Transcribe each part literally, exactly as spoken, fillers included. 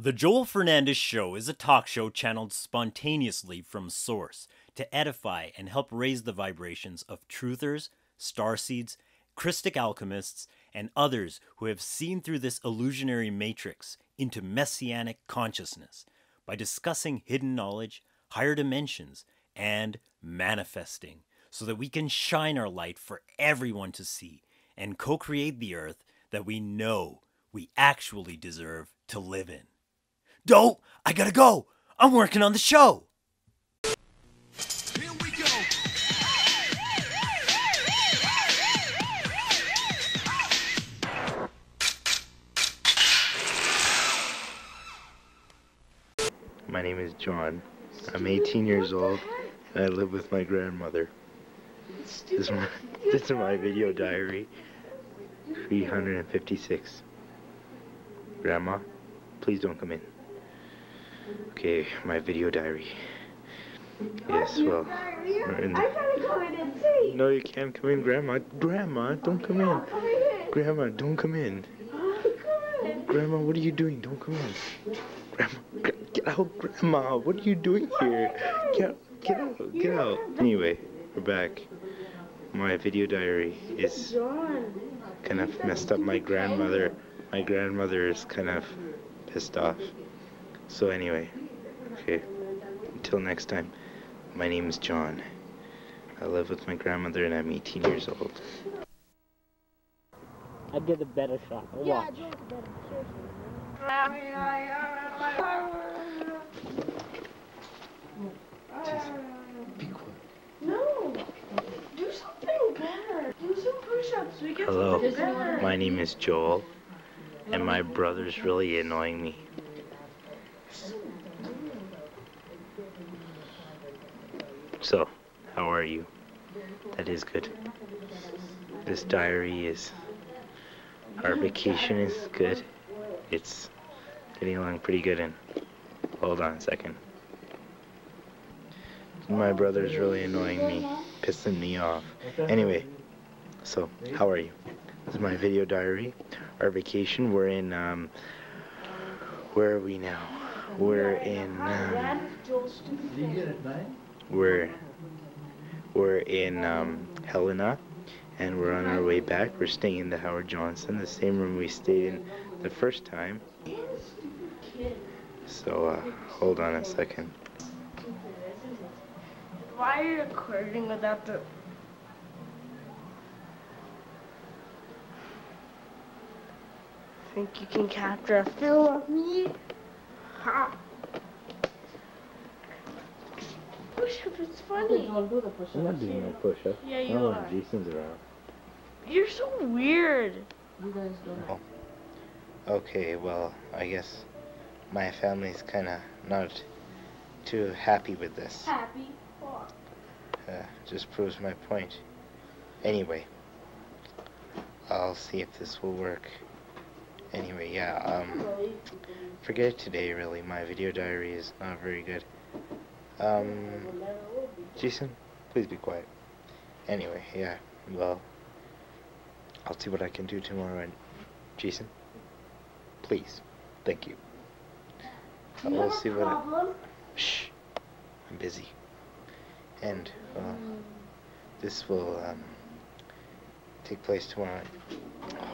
The Joel Fernandes Show is a talk show channeled spontaneously from source to edify and help raise the vibrations of truthers, starseeds, Christic alchemists, and others who have seen through this illusionary matrix into messianic consciousness by discussing hidden knowledge, higher dimensions, and manifesting so that we can shine our light for everyone to see and co-create the earth that we know we actually deserve to live in. Dope, I gotta go. I'm working on the show. Here we go. My name is John. I'm eighteen years old and I live with my grandmother. This is my, this is my video diary three hundred fifty-six. Grandma, please don't come in. Okay, my video diary. Yes, well, we're in the... I gotta go in and see. No, you can't come in, Grandma. Grandma, don't come in. Grandma, don't come in. Grandma, what are you doing? Don't come in. Grandma, get out, Grandma. What are you doing here? Get out, get out, get out. Anyway, we're back. My video diary is kind of messed up. My grandmother, my grandmother is kind of pissed off. So anyway, okay, until next time, my name is John. I live with my grandmother and I'm eighteen years old. I did a better shot. Watch. Yeah, I did a better shot. Jeez, be quiet. No, do something better. Do some push-ups. We can Hello, better. My name is Joel, and my brother's really annoying me. So, how are you? That is good. This diary is... Our vacation is good. It's getting along pretty good and... Hold on a second. My brother's really annoying me. Pissing me off. Anyway, so, how are you? This is my video diary. Our vacation, we're in, um... where are we now? We're in, um... We're we're in um, Helena, and we're on our way back. We're staying in the Howard Johnson, the same room we stayed in the first time. So uh, hold on a second. Why are you recording without the? I think you can capture a film of me? Ha. It's funny. I'm not doing no push-up. Yeah, you oh, are. Jason's around. You're so weird. You guys don't. Oh. Okay, well, I guess my family's kind of not too happy with this. Happy? What? Uh, just proves my point. Anyway, I'll see if this will work. Anyway, yeah. Um, forget today, really. My video diary is not very good. Um, Jason, please be quiet. Anyway, yeah, well, I'll see what I can do tomorrow, and Jason, please, thank you. I will see what I... Shh, I'm busy. And, well, this will, um, take place tomorrow.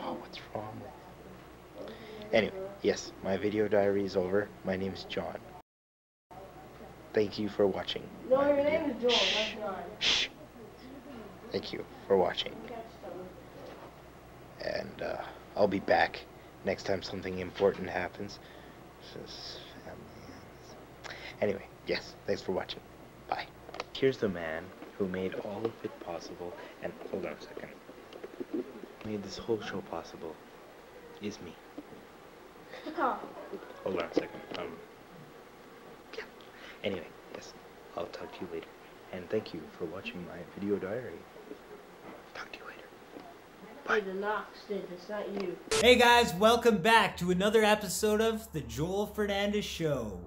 Oh, what's wrong with me? Anyway, yes, my video diary is over. My name is John. Thank you for watching. No, your video. Name is Joel. Shh. Shh. Thank you for watching. And uh, I'll be back next time something important happens. Anyway, yes, thanks for watching. Bye. Here's the man who made all of it possible. And hold on a second. Made this whole show possible is me. Hold on a second. Um. Anyway, yes, I'll talk to you later. And thank you for watching my video diary. Talk to you later. Bye. Hey, the knocks did, it's not you. Hey guys, welcome back to another episode of The Joel Fernandes Show.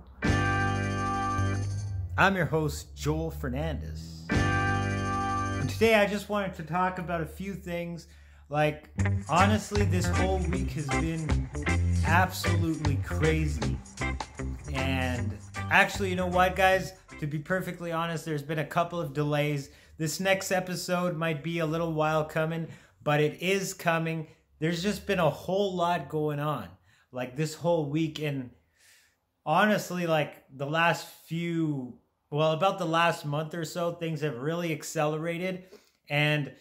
I'm your host, Joel Fernandes. And today I just wanted to talk about a few things. Like, honestly, this whole week has been absolutely crazy. And actually, you know what, guys? To be perfectly honest, there's been a couple of delays. This next episode might be a little while coming, but it is coming. There's just been a whole lot going on, like this whole week. And honestly, like the last few, well, about the last month or so, things have really accelerated. And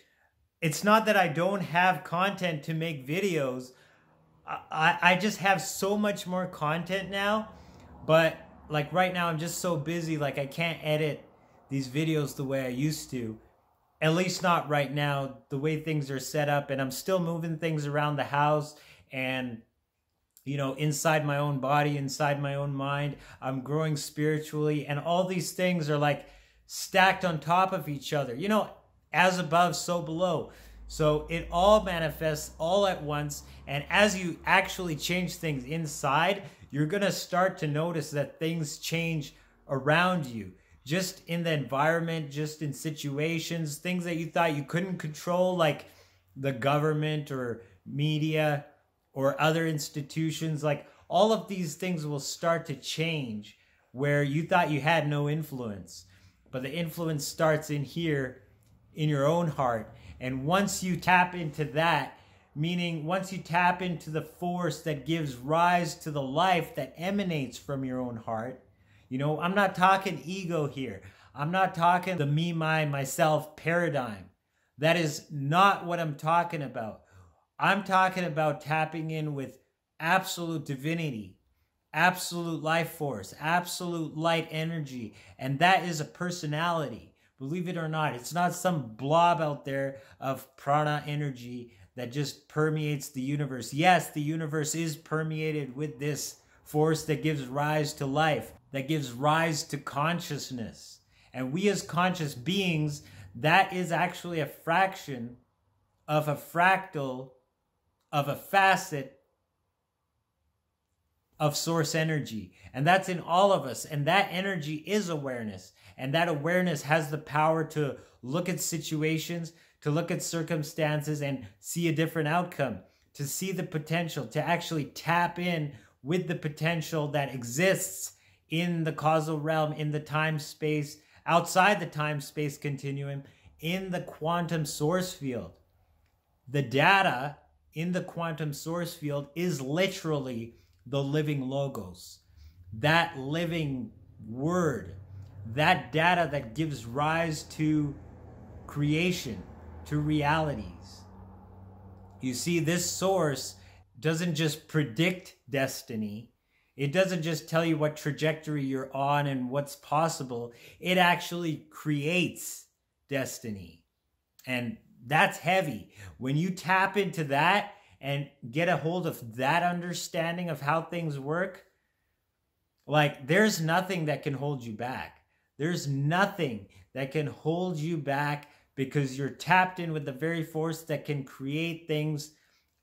it's not that I don't have content to make videos. I, I just have so much more content now. But like right now, I'm just so busy. Like I can't edit these videos the way I used to. At least not right now, the way things are set up. And I'm still moving things around the house and, you know, inside my own body, inside my own mind. I'm growing spiritually. And all these things are like stacked on top of each other. You know, as above, so below. So it all manifests all at once. And as you actually change things inside, you're going to start to notice that things change around you. Just in the environment, just in situations, things that you thought you couldn't control, like the government or media or other institutions, like all of these things will start to change where you thought you had no influence. But the influence starts in here, in your own heart. And once you tap into that, meaning once you tap into the force that gives rise to the life that emanates from your own heart, you know, I'm not talking ego here. I'm not talking the me, my, myself paradigm. That is not what I'm talking about. I'm talking about tapping in with absolute divinity, absolute life force, absolute light energy. And that is a personality. Believe it or not, it's not some blob out there of prana energy that just permeates the universe. Yes, the universe is permeated with this force that gives rise to life, that gives rise to consciousness. And we as conscious beings, that is actually a fraction of a fractal, of a facet of source energy. And that's in all of us. And that energy is awareness. And that awareness has the power to look at situations, to look at circumstances and see a different outcome, to see the potential, to actually tap in with the potential that exists in the causal realm, in the time space, outside the time space continuum, in the quantum source field. The data in the quantum source field is literally the living logos, that living word, that data that gives rise to creation, to realities. You see, this source doesn't just predict destiny. It doesn't just tell you what trajectory you're on and what's possible. It actually creates destiny. And that's heavy. When you tap into that and get a hold of that understanding of how things work, like there's nothing that can hold you back. There's nothing that can hold you back because you're tapped in with the very force that can create things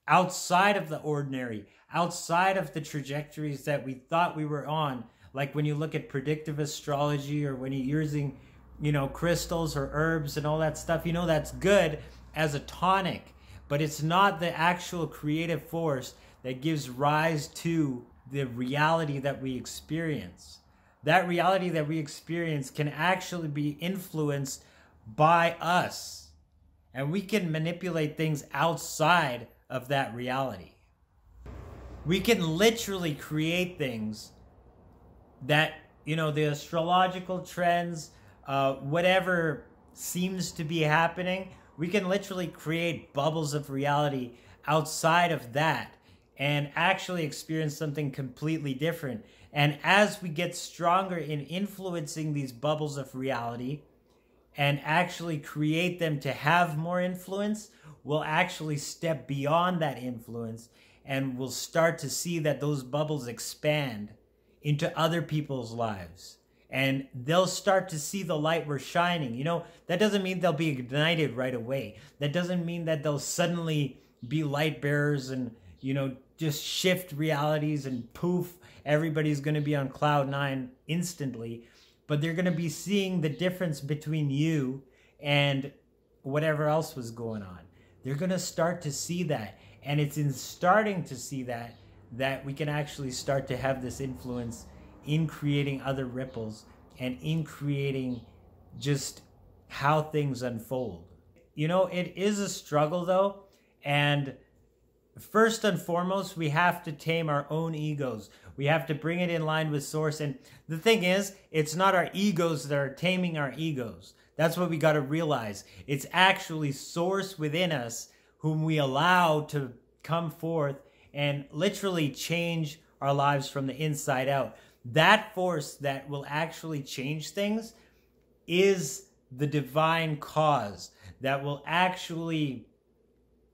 outside of the ordinary, outside of the trajectories that we thought we were on. Like when you look at predictive astrology or when you're using, you know, crystals or herbs and all that stuff, you know, that's good as a tonic, but it's not the actual creative force that gives rise to the reality that we experience. That reality that we experience can actually be influenced by us, and we can manipulate things outside of that reality. We can literally create things that, you know, the astrological trends, uh, whatever seems to be happening, we can literally create bubbles of reality outside of that and actually experience something completely different. And as we get stronger in influencing these bubbles of reality and actually create them to have more influence, we'll actually step beyond that influence and we'll start to see that those bubbles expand into other people's lives. And they'll start to see the light we're shining. You know, that doesn't mean they'll be ignited right away. That doesn't mean that they'll suddenly be light bearers and, you know, just shift realities and poof, everybody's going to be on cloud nine instantly. But they're going to be seeing the difference between you and whatever else was going on. They're going to start to see that. And it's in starting to see that, that we can actually start to have this influence in creating other ripples and in creating just how things unfold. You know, it is a struggle though, and first and foremost, we have to tame our own egos. We have to bring it in line with Source. And the thing is, it's not our egos that are taming our egos. That's what we got to realize. It's actually Source within us whom we allow to come forth and literally change our lives from the inside out. That force that will actually change things is the divine cause that will actually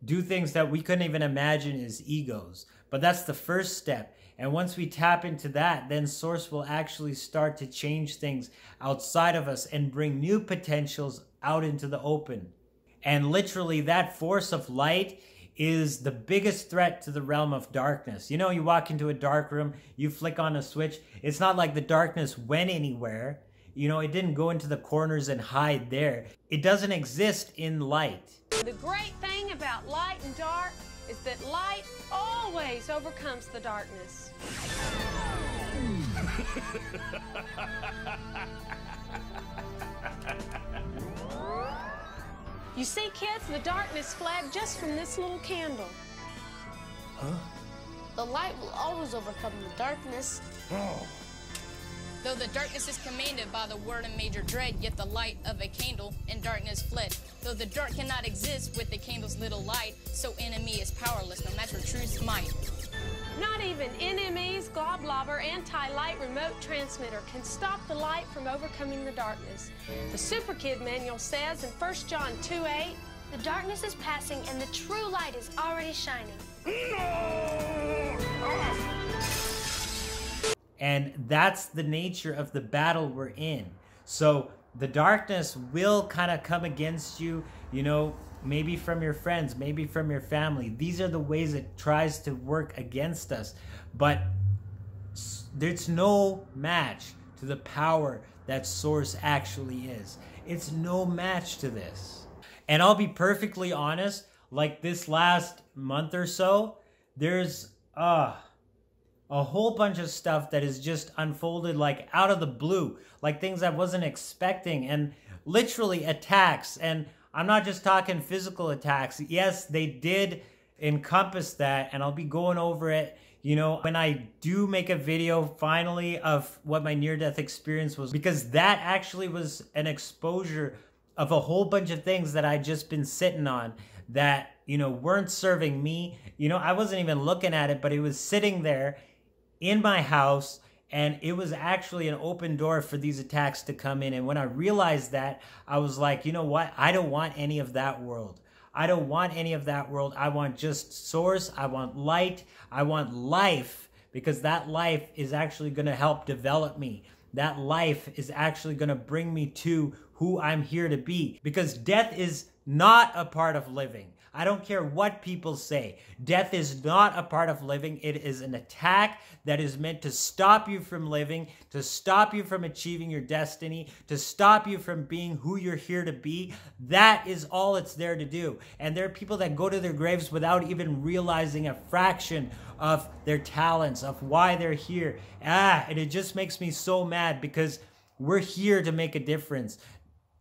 do things that we couldn't even imagine as egos. But that's the first step. And once we tap into that, then Source will actually start to change things outside of us and bring new potentials out into the open. And literally that force of light is the biggest threat to the realm of darkness. You know, you walk into a dark room, you flick on a switch. It's not like the darkness went anywhere. You know, it didn't go into the corners and hide there. It doesn't exist in light. The great thing about light and dark is that light always overcomes the darkness. You see, kids, the darkness flagged just from this little candle. Huh? The light will always overcome the darkness. Oh. Though the darkness is commanded by the word of major dread, yet the light of a candle and darkness fled. Though the dark cannot exist with the candle's little light, so enemy is powerless, no matter truth's might. Not even enemies, Globlobber, anti-light remote transmitter can stop the light from overcoming the darkness. The Super Kid Manual says in first John two eight, the darkness is passing and the true light is already shining. No! Ah! And that's the nature of the battle we're in. So the darkness will kind of come against you, you know, maybe from your friends, maybe from your family. These are the ways it tries to work against us. But there's no match to the power that Source actually is. It's no match to this. And I'll be perfectly honest, like this last month or so, there's, uh, a whole bunch of stuff that is just unfolded like out of the blue, like things I wasn't expecting, and literally attacks. And I'm not just talking physical attacks. Yes, they did encompass that, and I'll be going over it, you know, when I do make a video finally of what my near-death experience was, because that actually was an exposure of a whole bunch of things that I'd just been sitting on that, you know, weren't serving me. You know, I wasn't even looking at it, but it was sitting there in my house, and it was actually an open door for these attacks to come in. And when I realized that, I was like, you know what? I don't want any of that world. I don't want any of that world. I want just Source. I want light. I want life, because that life is actually going to help develop me. That life is actually going to bring me to who I'm here to be, because death is not a part of living. I don't care what people say. Death is not a part of living. It is an attack that is meant to stop you from living, to stop you from achieving your destiny, to stop you from being who you're here to be. That is all it's there to do. And there are people that go to their graves without even realizing a fraction of their talents, of why they're here. Ah, and it just makes me so mad, because we're here to make a difference.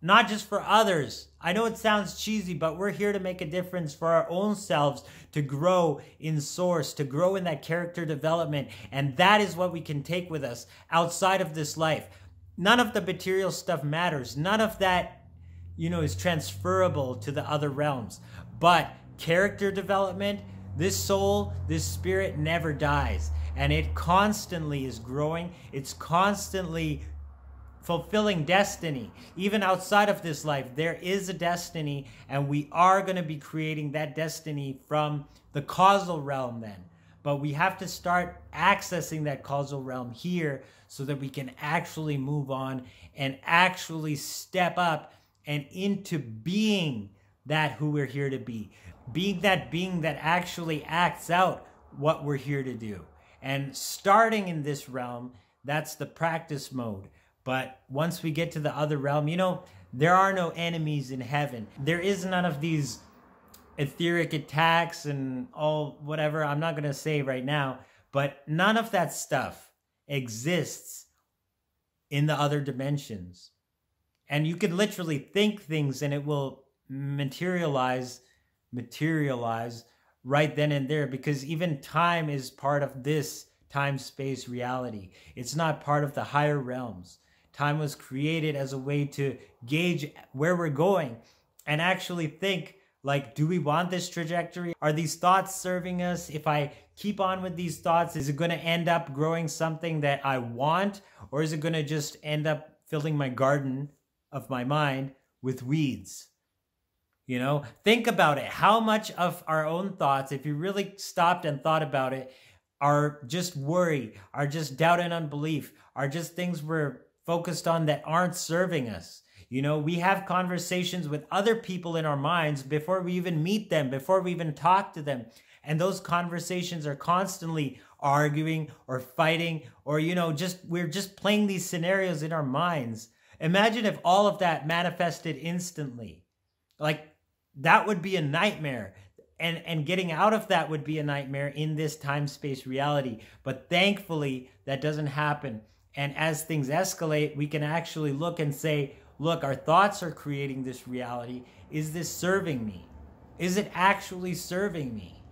Not just for others. I know it sounds cheesy, but we're here to make a difference for our own selves, to grow in Source, to grow in that character development. And that is what we can take with us outside of this life. None of the material stuff matters. None of that, you know, is transferable to the other realms. But character development, this soul, this spirit never dies. And it constantly is growing. It's constantly fulfilling destiny. Even outside of this life, there is a destiny, and we are going to be creating that destiny from the causal realm then. But we have to start accessing that causal realm here so that we can actually move on and actually step up and into being that who we're here to be. Being that being that actually acts out what we're here to do. And starting in this realm, that's the practice mode. But once we get to the other realm, you know, there are no enemies in heaven. There is none of these etheric attacks and all whatever I'm not going to say right now, but none of that stuff exists in the other dimensions. And you can literally think things and it will materialize, materialize right then and there, because even time is part of this time-space reality. It's not part of the higher realms. Time was created as a way to gauge where we're going and actually think, like, do we want this trajectory? Are these thoughts serving us? If I keep on with these thoughts, is it going to end up growing something that I want? Or is it going to just end up filling my garden of my mind with weeds? You know, think about it. How much of our own thoughts, if you really stopped and thought about it, are just worry, are just doubt and unbelief, are just things we're focused on that aren't serving us. You know, we have conversations with other people in our minds before we even meet them, before we even talk to them. And those conversations are constantly arguing or fighting, or, you know, just we're just playing these scenarios in our minds. Imagine if all of that manifested instantly. Like, that would be a nightmare. And, and getting out of that would be a nightmare in this time-space reality. But thankfully, that doesn't happen. And as things escalate, we can actually look and say, look, our thoughts are creating this reality. Is this serving me? Is it actually serving me?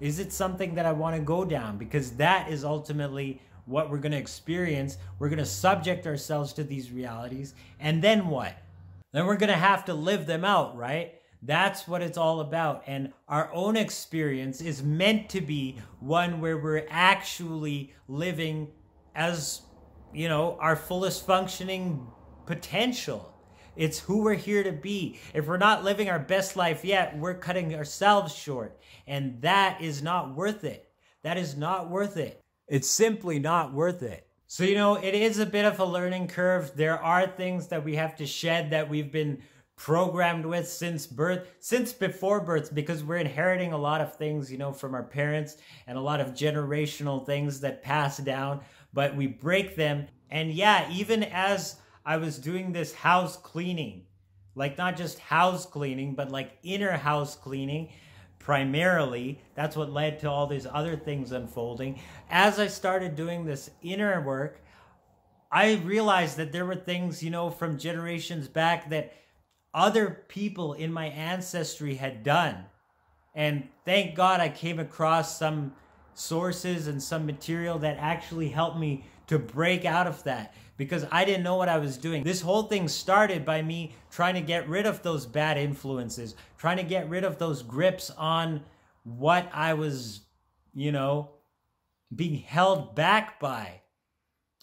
Is it something that I want to go down? Because that is ultimately what we're going to experience. We're going to subject ourselves to these realities. And then what? Then we're going to have to live them out, right? That's what it's all about. And our own experience is meant to be one where we're actually living as, you know, our fullest functioning potential. It's who we're here to be. If we're not living our best life yet, we're cutting ourselves short. And that is not worth it. That is not worth it. It's simply not worth it. So, you know, it is a bit of a learning curve. There are things that we have to shed that we've been programmed with since birth, since before birth, because we're inheriting a lot of things, you know, from our parents and a lot of generational things that pass down, but we break them. And yeah, even as I was doing this house cleaning, like not just house cleaning, but like inner house cleaning, primarily, that's what led to all these other things unfolding. As I started doing this inner work, I realized that there were things, you know, from generations back that other people in my ancestry had done. And thank God I came across some sources and some material that actually helped me to break out of that, because I didn't know what I was doing. This whole thing started by me trying to get rid of those bad influences, trying to get rid of those grips on what I was, you know, being held back by.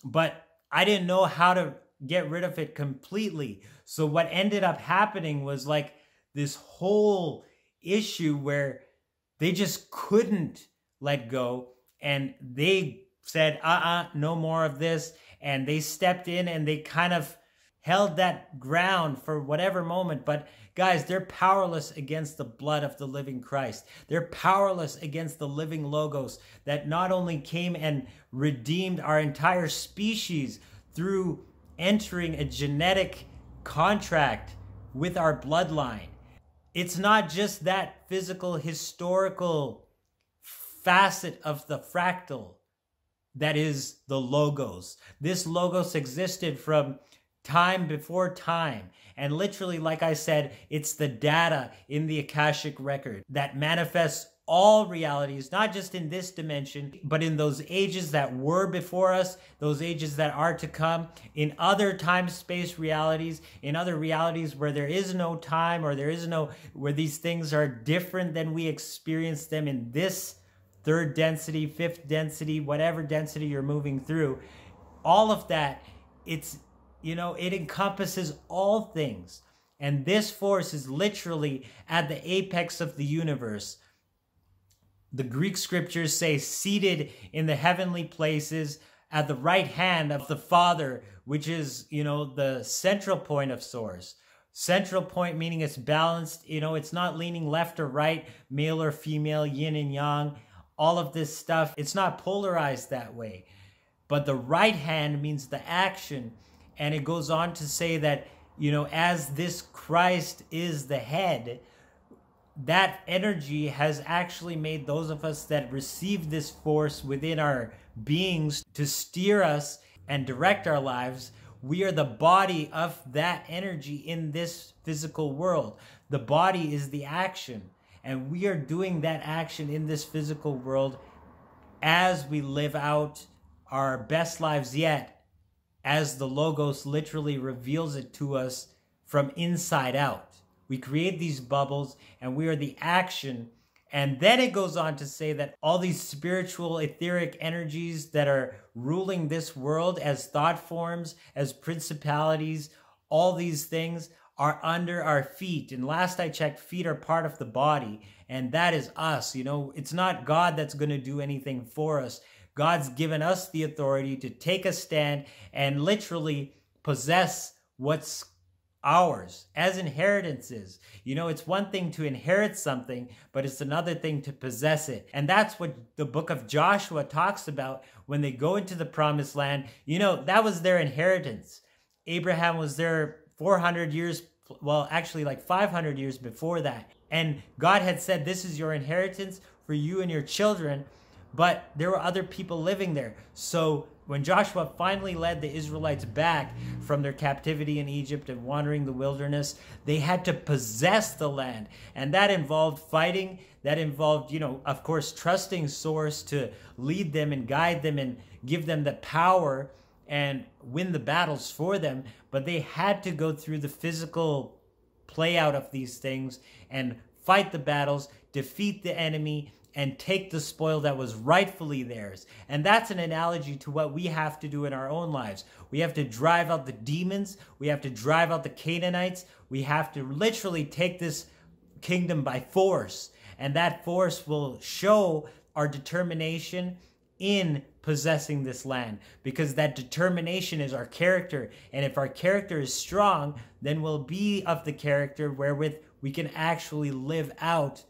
But I didn't know how to get rid of it completely. So what ended up happening was like this whole issue where they just couldn't let go, and they said, uh-uh, no more of this. And they stepped in and they kind of held that ground for whatever moment. But guys, they're powerless against the blood of the living Christ. They're powerless against the living Logos that not only came and redeemed our entire species through entering a genetic contract with our bloodline. It's not just that physical, historical facet of the fractal that is the Logos. This Logos existed from time before time. And literally, like I said, it's the data in the Akashic record that manifests all realities, not just in this dimension, but in those ages that were before us, those ages that are to come, in other time-space realities, in other realities where there is no time, or there is no, where these things are different than we experience them in this third density, fifth density, whatever density you're moving through. All of that, it's, you know, it encompasses all things. And this force is literally at the apex of the universe. The Greek scriptures say, seated in the heavenly places at the right hand of the Father, which is, you know, the central point of source. Central point meaning it's balanced, you know, it's not leaning left or right, male or female, yin and yang. All of this stuff, it's not polarized that way. But the right hand means the action. And it goes on to say that, you know, as this Christ is the head, that energy has actually made those of us that receive this force within our beings to steer us and direct our lives. We are the body of that energy in this physical world. The body is the action, and we are doing that action in this physical world as we live out our best lives yet, as the Logos literally reveals it to us from inside out. We create these bubbles and we are the action. And then it goes on to say that all these spiritual, etheric energies that are ruling this world as thought forms, as principalities, all these things are under our feet. And last I checked, feet are part of the body. And that is us. You know, it's not God that's going to do anything for us. God's given us the authority to take a stand and literally possess what's ours as inheritances. You know, it's one thing to inherit something, but it's another thing to possess it. And that's what the book of Joshua talks about when they go into the promised land. You know, that was their inheritance. Abraham was there four hundred years, well, actually like five hundred years before that. And God had said, this is your inheritance for you and your children. But there were other people living there. So when Joshua finally led the Israelites back from their captivity in Egypt and wandering the wilderness, they had to possess the land. And that involved fighting. That involved, you know, of course, trusting Source to lead them and guide them and give them the power and win the battles for them. But they had to go through the physical play out of these things and fight the battles, defeat the enemy, and take the spoil that was rightfully theirs. And that's an analogy to what we have to do in our own lives. We have to drive out the demons. We have to drive out the Canaanites. We have to literally take this kingdom by force. And that force will show our determination in possessing this land, because that determination is our character. And if our character is strong, then we'll be of the character wherewith we can actually live out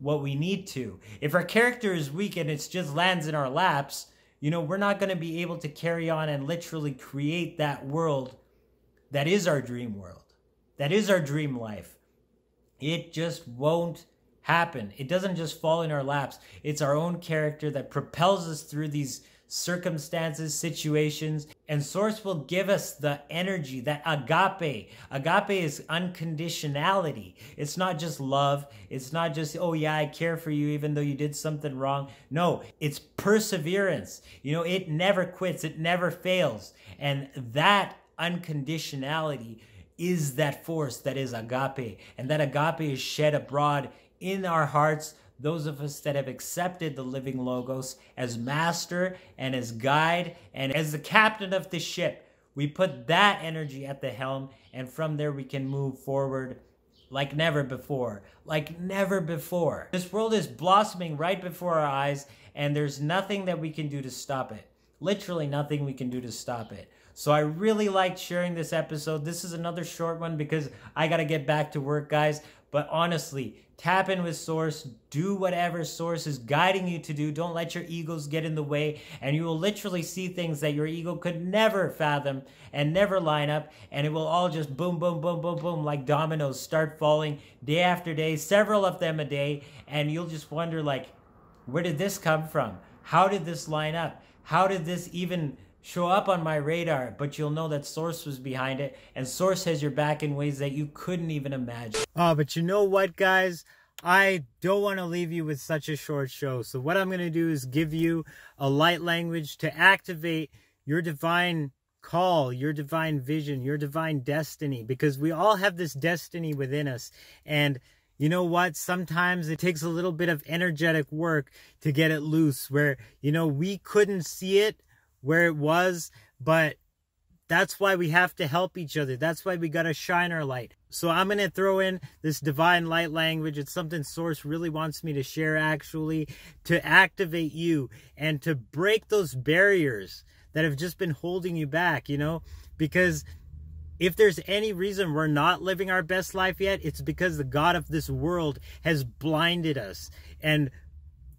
what we need to. If our character is weak and it's just lands in our laps, you know, we're not going to be able to carry on and literally create that world that is our dream world, that is our dream life. It just won't happen. It doesn't just fall in our laps. It's our own character that propels us through these circumstances, situations, and Source will give us the energy, that agape. Agape is unconditionality. It's not just love. It's not just, oh yeah, I care for you even though you did something wrong. No, it's perseverance. You know, it never quits. It never fails. And that unconditionality is that force that is agape. And that agape is shed abroad in our hearts, those of us that have accepted the living Logos as master and as guide and as the captain of the ship. We put that energy at the helm, and from there we can move forward like never before, like never before. This world is blossoming right before our eyes, and there's nothing that we can do to stop it. Literally nothing we can do to stop it. So I really liked sharing this episode. This is another short one because I got to get back to work, guys. But honestly, tap in with Source. Do whatever Source is guiding you to do. Don't let your egos get in the way. And you will literally see things that your ego could never fathom and never line up. And it will all just boom, boom, boom, boom, boom, like dominoes start falling day after day, several of them a day. And you'll just wonder, like, where did this come from? How did this line up? How did this even show up on my radar? But you'll know that Source was behind it, and Source has your back in ways that you couldn't even imagine. Oh, but you know what, guys? I don't want to leave you with such a short show. So what I'm going to do is give you a light language to activate your divine call, your divine vision, your divine destiny, because we all have this destiny within us. And you know what? Sometimes it takes a little bit of energetic work to get it loose, where, you know, we couldn't see it where it was, but that's why we have to help each other. That's why we got to shine our light. So I'm going to throw in this divine light language. It's something Source really wants me to share, actually, to activate you and to break those barriers that have just been holding you back, you know, because if there's any reason we're not living our best life yet, it's because the God of this world has blinded us and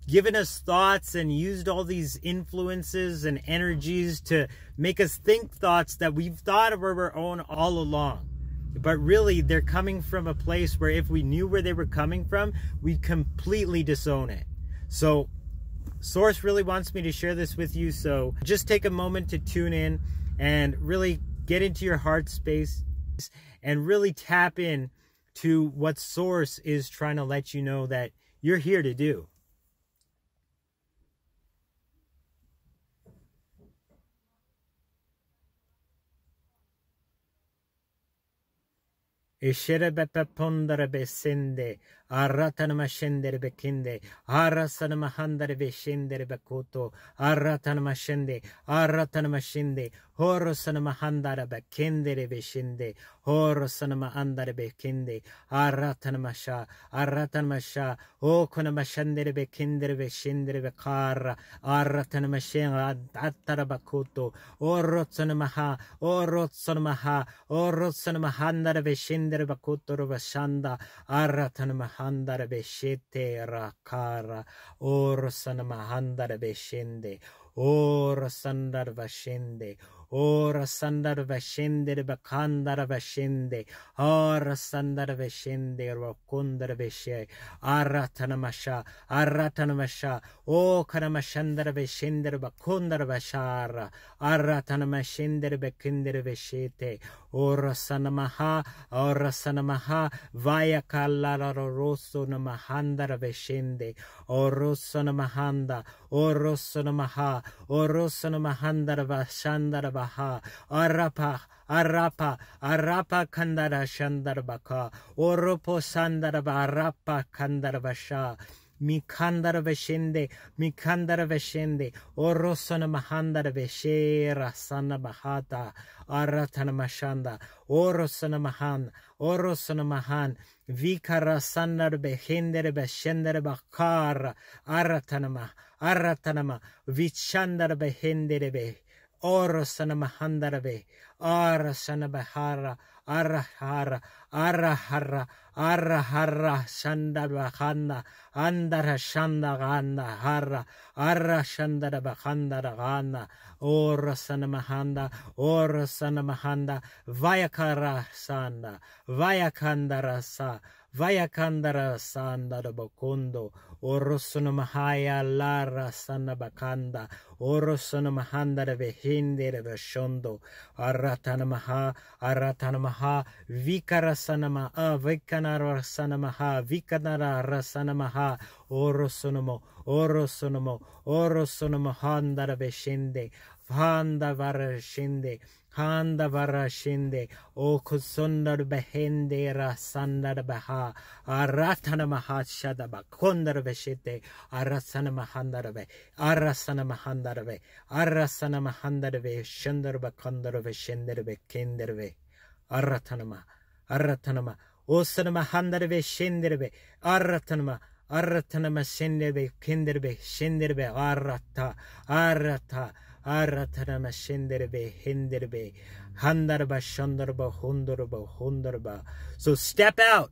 given us thoughts and used all these influences and energies to make us think thoughts that we've thought of our own all along. But really, they're coming from a place where if we knew where they were coming from, we'd completely disown it. So Source really wants me to share this with you. So just take a moment to tune in and really get into your heart space and really tap in to what Source is trying to let you know that you're here to do. Or Arapa, Arapa, Arapa Kandara Shandarbaka, Oropo Sandaraba, Arapa Kandarabasha. Mikandara Veshende, Mikandara Veshende, Orosana Mahandara Veshera Sana Mahata, Aratana Mashanda, Orosana Mahan, Orosana Mahan, Vikara Sanar Behendere Beshendere Bakar, Aratanama, Aratanama, Vichandara Behendere Be. Orasana Mahandarabe, Arasana Bahara, Arahara, Arahara, Arahara, Shandabahanda, Andara Shandaganda, Hara, Arashandarabahandaragana, Orasana Mahanda, Orasana Mahanda, Vayakara Sanda, Vayakandara Sa. Vayakandara Sanda Bokondo, Orosuna Mahaya Lara Sana Bakanda, Orosuna Mahanda Vehinde Veshondo, Aratanamaha, Aratanamaha, Vikara Sanama, Vikanara Sanamaha, Vikanara Rasanamaha, Orosunomo, Orosunomo, Orosunomahanda Veshinde, Vanda Varashinde. Handa varashinde, O kusundar behende rasandar baha, aratana mahashada bakondar veshite, arasana mahandarve, arasana mahandarve, arasana mahandarve, shundar bakondar veshenderve, kinderve, aratanama, aratanama, osanama handarve, shinderve, aratanama. Aratanama shinderbe, kinderbe, shinderbe, arata, arata, aratanama shinderbe, hinderbe, handarba, shandarba, hundarba, hundarba. So step out.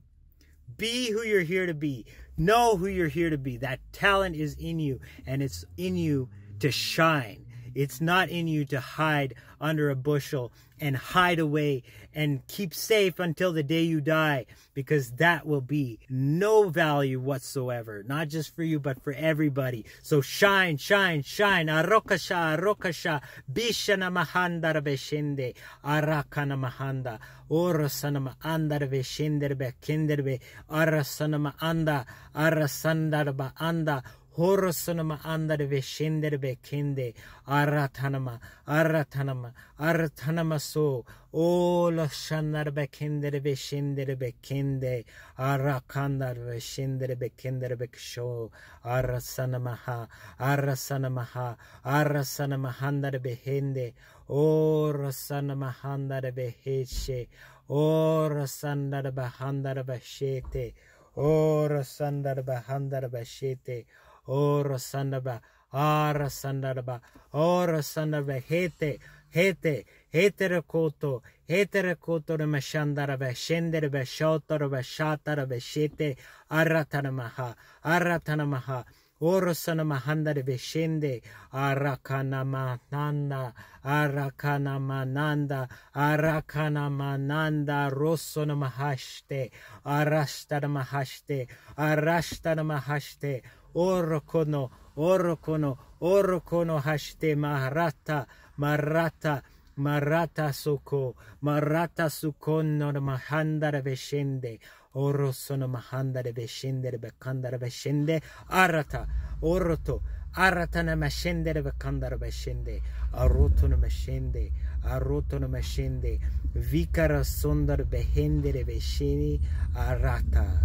Be who you're here to be. Know who you're here to be. That talent is in you, and it's in you to shine. It's not in you to hide under a bushel and hide away and keep safe until the day you die, because that will be no value whatsoever, not just for you but for everybody. So shine, shine, shine. Arokasha, arokasha, bishana mahandar veshende, arakana mahanda, orosanama andar veshender be kinderbe, arasanama anda, arasandarba anda. Horosanama andar veshender bekinde, aratanama, aratanama, aratanama so, ola shanar bekender veshender bekinde, arakandar veshender bekender beksho, arasanamaha, arasanamaha, arasanahandar behende, orasanahandar beheche, orasandar bahandar beshete, orasandar bahandar beshete. Ora sandarba, ara sandarba, ora sandarba, hete, hete, heterokoto, heterokoto de mashandaraba, shenderba, shotorba, shataraba, shete, aratanamaha, aratanamaha. Orosanahandare Veshende, Arakanamananda, Arakanamananda, Arakanamananda, Rosonamahashte, Arashtanamahashte, Arashtanamahashte, Orokono, Orokono, Orokono Hashte, Marata, Marata, Marata Soko, Marata Sukono Mahandare Veshende, Oro sono mahandare vescendere becandare vescende arata oroto arata na mascendere becandare vescende aroto na mascende aroto na mascende vicara sondar behendere vesceni arata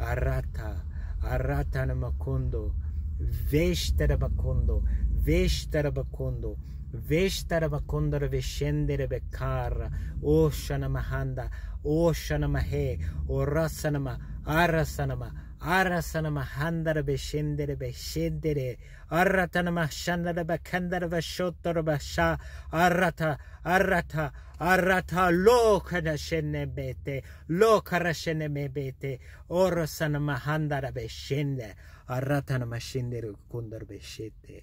arata arata na macondo vestera bacondo vestera bacondo Vestara bakondar vescendere becar, Oshana Mahanda, Oshana Mahe, Orasanama, Arasanama, Arasanama Handar vescendere vescendere, Aratanama Shandara Bakandar Vashotar Basha, Arata, Arata, Arata, Lokarashene Bete, Lokarashene Mebete, Orasanama Handara vescende, Aratanama Shindere Kundar Veshete.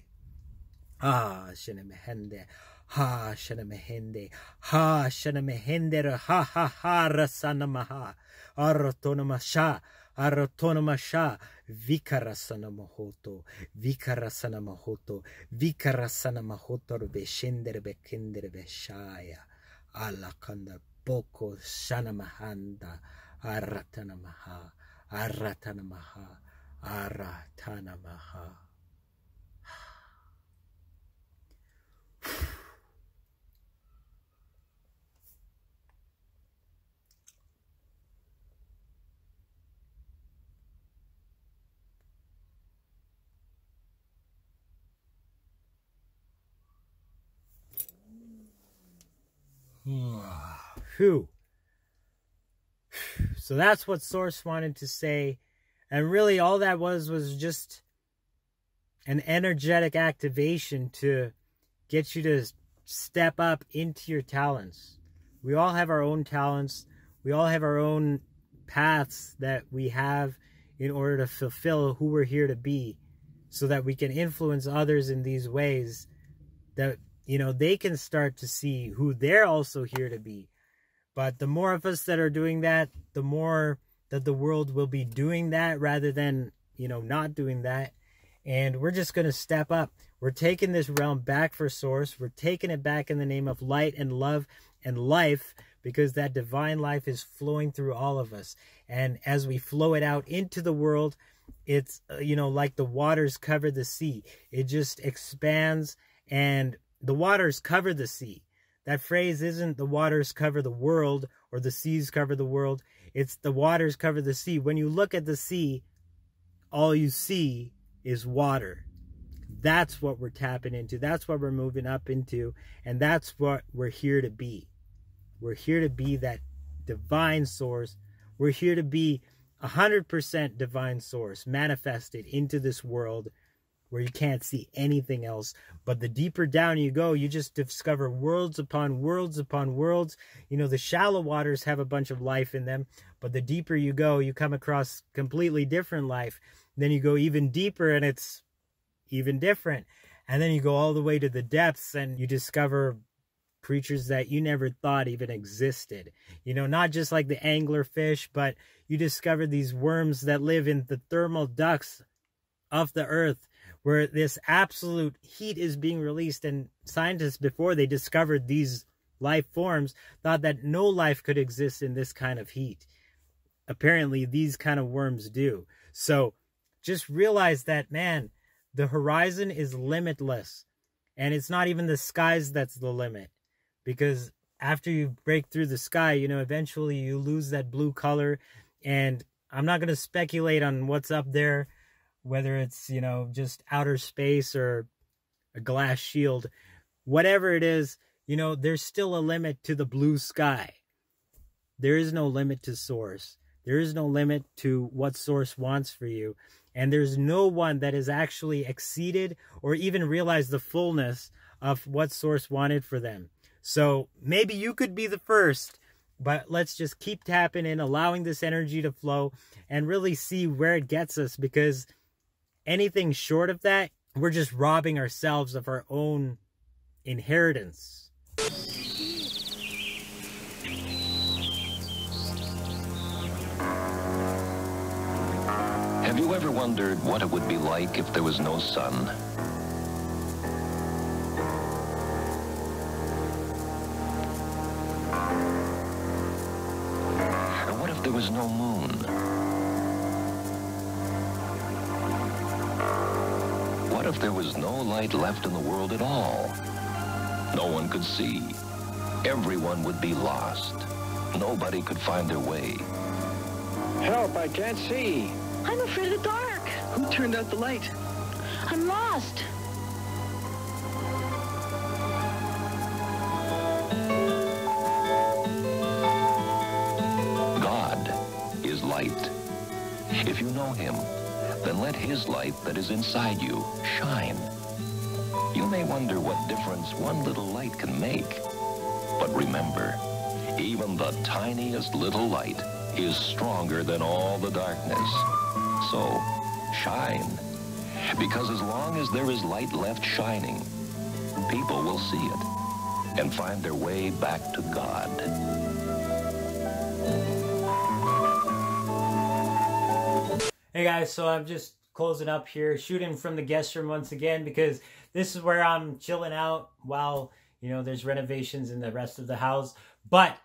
Ah, Shanamahende, ha, Shanamahende, ha, Shanamahender, ha, ha, ha, Rasanamaha, Arotonomasha, Arotonomasha, Vicarasanamohoto, Vicarasanamohoto, Vicarasanamohotor, Beshender, Bekender, Beshaya, Alakanda, Boko, Shanamahanda, Aratanamaha, Aratanamaha, Aratanamaha. Whew. So that's what Source wanted to say, and really all that was was just an energetic activation to get you to step up into your talents. We all have our own talents. We all have our own paths that we have in order to fulfill who we're here to be, so that we can influence others in these ways that, you know, they can start to see who they're also here to be. But the more of us that are doing that, the more that the world will be doing that rather than, you know, not doing that. And we're just going to step up. We're taking this realm back for Source. We're taking it back in the name of light and love and life, because that divine life is flowing through all of us. And as we flow it out into the world, it's, you know, like the waters cover the sea. It just expands, and the waters cover the sea. That phrase isn't the waters cover the world or the seas cover the world. It's the waters cover the sea. When you look at the sea, all you see is water. That's what we're tapping into. That's what we're moving up into. And that's what we're here to be. We're here to be that divine source. We're here to be one hundred percent divine source manifested into this world, where you can't see anything else. But the deeper down you go, you just discover worlds upon worlds upon worlds. You know, the shallow waters have a bunch of life in them, but the deeper you go, you come across completely different life. Then you go even deeper and it's even different. And then you go all the way to the depths and you discover creatures that you never thought even existed. You know, not just like the anglerfish, but you discover these worms that live in the thermal ducts of the earth, where this absolute heat is being released. And scientists, before they discovered these life forms, thought that no life could exist in this kind of heat. Apparently, these kind of worms do. So just realize that, man, the horizon is limitless. And it's not even the skies that's the limit. Because after you break through the sky, you know, eventually you lose that blue color. And I'm not going to speculate on what's up there, whether it's, you know, just outer space or a glass shield, whatever it is, you know, there's still a limit to the blue sky. There is no limit to Source. There is no limit to what Source wants for you. And there's no one that has actually exceeded or even realized the fullness of what Source wanted for them. So maybe you could be the first. But let's just keep tapping in, allowing this energy to flow, and really see where it gets us, because Anything short of that, we're just robbing ourselves of our own inheritance. Have you ever wondered what it would be like if there was no sun? Or what if there was no moon? What if there was no light left in the world at all? No one could see. Everyone would be lost. Nobody could find their way. Help, I can't see. I'm afraid of the dark. Who turned out the light? I'm lost. God is light. If you know him, then let his light that is inside you shine. You may wonder what difference one little light can make. But remember, even the tiniest little light is stronger than all the darkness. So, shine. Because as long as there is light left shining, people will see it and find their way back to God. Hey guys, so I'm just closing up here, shooting from the guest room once again, because this is where I'm chilling out while, you know, there's renovations in the rest of the house. But,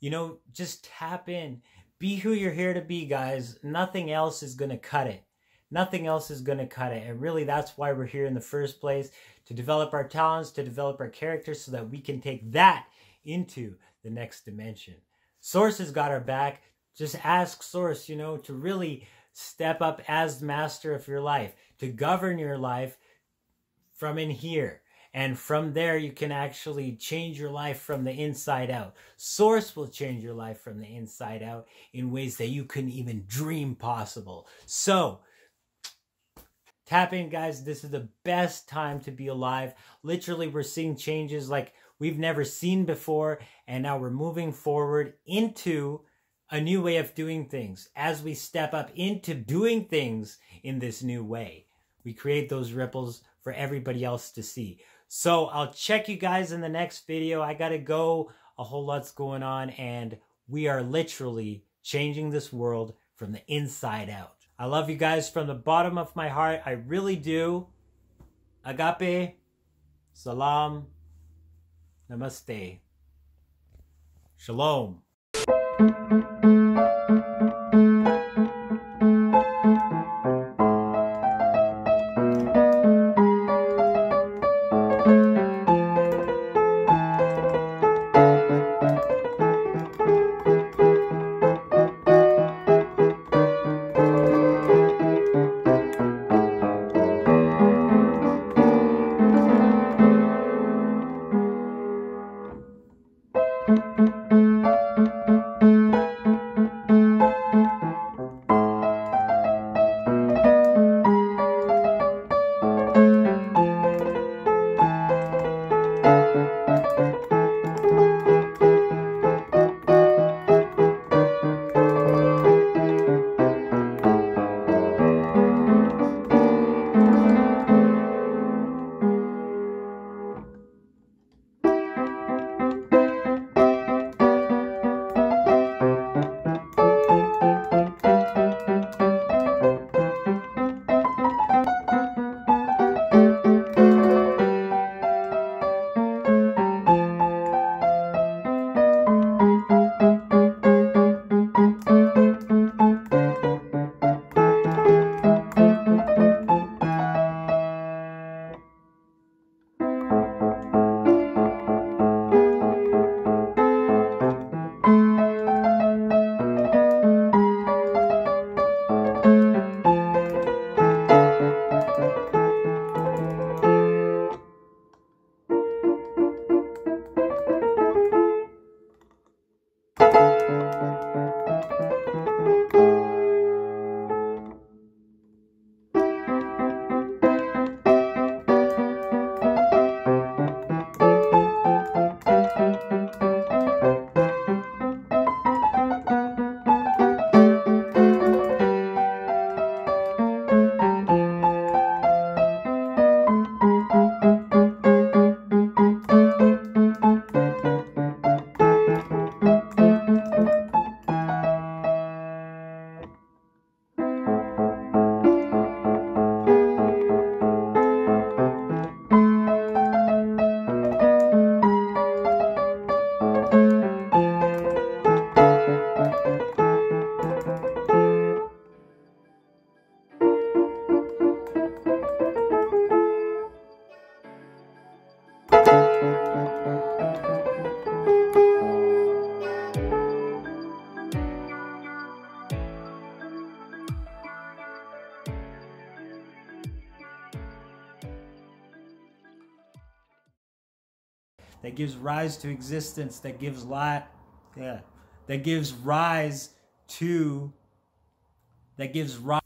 you know, just tap in. Be who you're here to be, guys. Nothing else is going to cut it. Nothing else is going to cut it. And really, that's why we're here in the first place, to develop our talents, to develop our character, so that we can take that into the next dimension. Source has got our back. Just ask Source, you know, to really step up as master of your life, to govern your life from in here. And from there, you can actually change your life from the inside out. Source will change your life from the inside out in ways that you couldn't even dream possible. So, tap in, guys. This is the best time to be alive. Literally, we're seeing changes like we've never seen before. And now we're moving forward into a new way of doing things. As we step up into doing things in this new way, we create those ripples for everybody else to see. So I'll check you guys in the next video. I gotta go. A whole lot's going on, and we are literally changing this world from the inside out. I love you guys from the bottom of my heart. I really do. Agape. Salam. Namaste. Shalom. that gives rise to existence, that gives light, yeah, that gives rise to, that gives rise